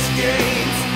endless games.